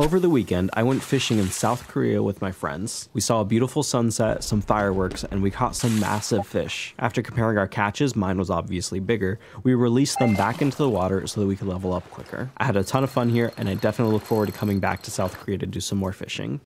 Over the weekend, I went fishing in South Korea with my friends. We saw a beautiful sunset, some fireworks, and we caught some massive fish. After comparing our catches, mine was obviously bigger, we released them back into the water so that we could level up quicker. I had a ton of fun here, and I definitely look forward to coming back to South Korea to do some more fishing.